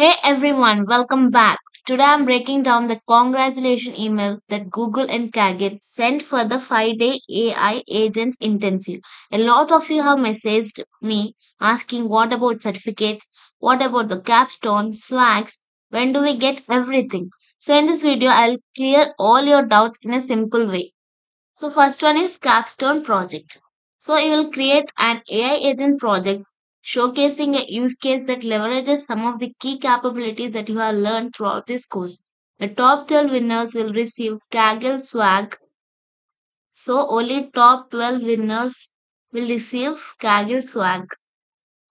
Hey everyone, welcome back. Today I'm breaking down the congratulation email that Google and Kaggle sent for the 5-day AI Agents intensive. A lot of you have messaged me asking what about certificates, what about the capstone, swags, when do we get everything? So in this video, I'll clear all your doubts in a simple way. So first one is capstone project. So you will create an AI agent project showcasing a use case that leverages some of the key capabilities that you have learned throughout this course. The top 12 winners will receive Kaggle swag. So only top 12 winners will receive Kaggle swag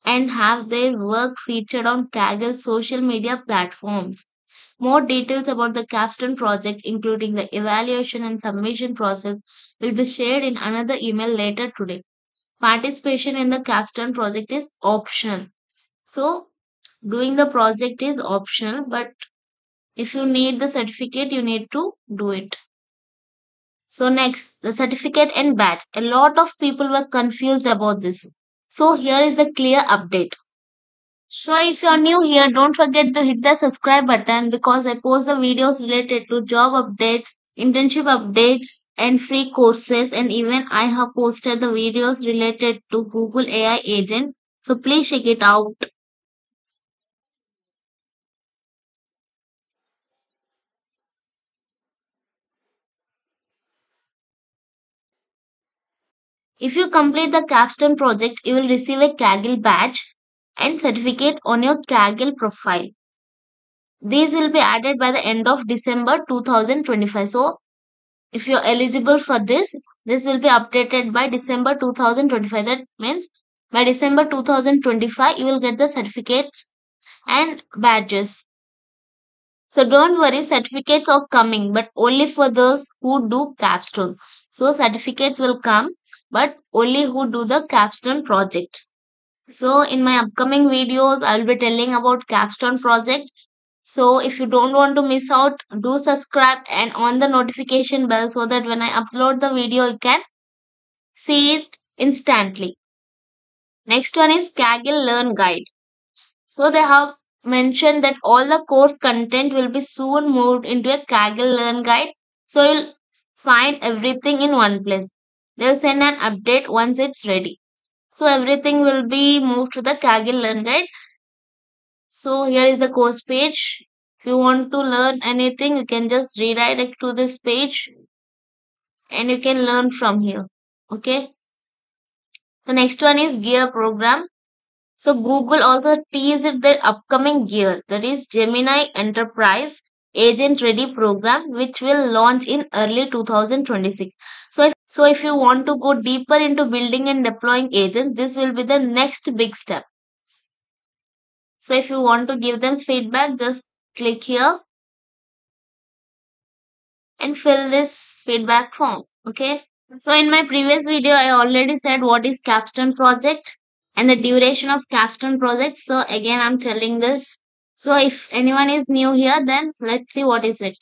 and have their work featured on Kaggle social media platforms. More details about the capstone project, including the evaluation and submission process, will be shared in another email later today. Participation in the capstone project is optional. So, doing the project is optional, but if you need the certificate, you need to do it. So next, the certificate and badge. A lot of people were confused about this. So here is the clear update. So if you are new here, don't forget to hit the subscribe button because I post the videos related to job updates, internship updates, and free courses, and even I have posted the videos related to Google AI Agent. So please check it out. If you complete the capstone project, you will receive a Kaggle badge and certificate on your Kaggle profile. These will be added by the end of December 2025. So if you're eligible for this will be updated by December 2025. That means by December 2025, you will get the certificates and badges. So don't worry, certificates are coming, but only for those who do capstone. So certificates will come, but only who do the capstone project. So in my upcoming videos, I'll be telling about capstone project. So if you don't want to miss out, do subscribe and on the notification bell so that when I upload the video, you can see it instantly. Next one is Kaggle Learn Guide. So they have mentioned that all the course content will be soon moved into a Kaggle Learn Guide. So you'll find everything in one place. They'll send an update once it's ready. So everything will be moved to the Kaggle Learn Guide. So here is the course page. If you want to learn anything, you can just redirect to this page and you can learn from here. Okay. So next one is Gear program. So Google also teased their upcoming Gear, that is Gemini Enterprise Agent Ready program, which will launch in early 2026. So if you want to go deeper into building and deploying agents, this will be the next big step. So if you want to give them feedback, just click here and fill this feedback form. Okay. So in my previous video, I already said what is capstone project and the duration of capstone project. So again, I'm telling this. So if anyone is new here, then let's see what is it.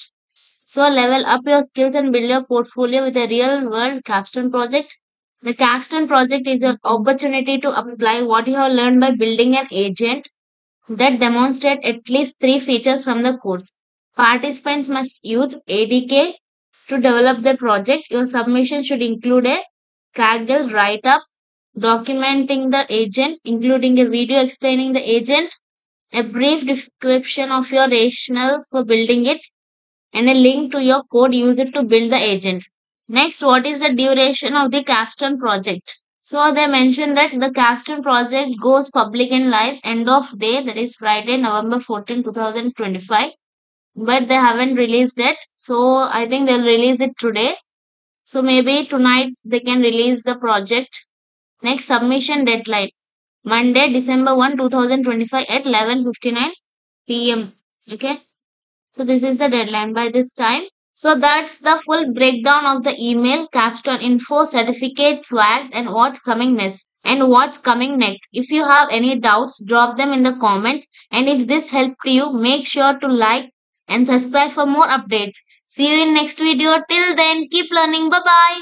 So level up your skills and build your portfolio with a real world capstone project. The capstone project is an opportunity to apply what you have learned by building an agent that demonstrate at least 3 features from the course. Participants must use ADK to develop the project. Your submission should include a Kaggle write-up documenting the agent, including a video explaining the agent, a brief description of your rationale for building it, and a link to your code used to build the agent. Next, what is the duration of the capstone project? So they mentioned that the capstone project goes public and live end of day, that is Friday, November 14, 2025. But they haven't released it. So I think they'll release it today. So maybe tonight they can release the project. Next, submission deadline. Monday, December 1, 2025 at 11:59 p.m. Okay. So this is the deadline by this time. So that's the full breakdown of the email, capstone info, certificate, swag, and what's coming next. If you have any doubts, drop them in the comments. And if this helped you, make sure to like and subscribe for more updates. See you in next video. Till then, keep learning. Bye-bye.